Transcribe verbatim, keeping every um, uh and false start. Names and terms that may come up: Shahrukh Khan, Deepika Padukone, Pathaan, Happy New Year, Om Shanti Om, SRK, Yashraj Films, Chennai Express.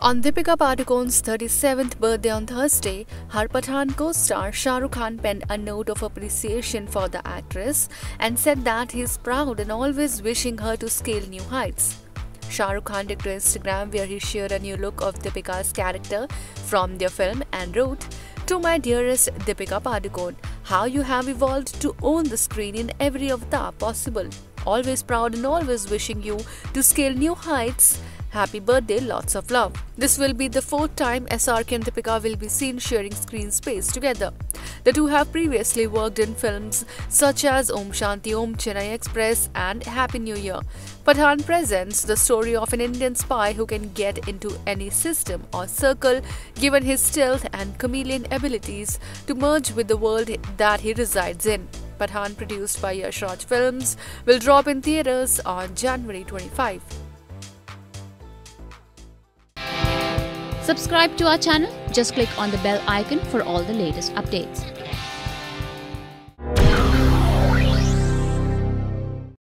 On Deepika Padukone's thirty-seventh birthday on Thursday, her Pathaan co-star Shahrukh Khan penned a note of appreciation for the actress and said that he is proud and always wishing her to scale new heights. Shahrukh Khan took to Instagram where he shared a new look of Deepika's character from their film and wrote, "To my dearest Deepika Padukone, how you have evolved to own the screen in every avatar possible. Always proud and always wishing you to scale new heights. Happy birthday, lots of love." This will be the fourth time S R K and Deepika will be seen sharing screen space together. The two have previously worked in films such as Om Shanti Om, Chennai Express and Happy New Year. Pathaan presents the story of an Indian spy who can get into any system or circle given his stealth and chameleon abilities to merge with the world that he resides in. Pathaan, produced by Yashraj Films, will drop in theatres on January twenty-fifth. Subscribe to our channel. Just click on the bell icon for all the latest updates.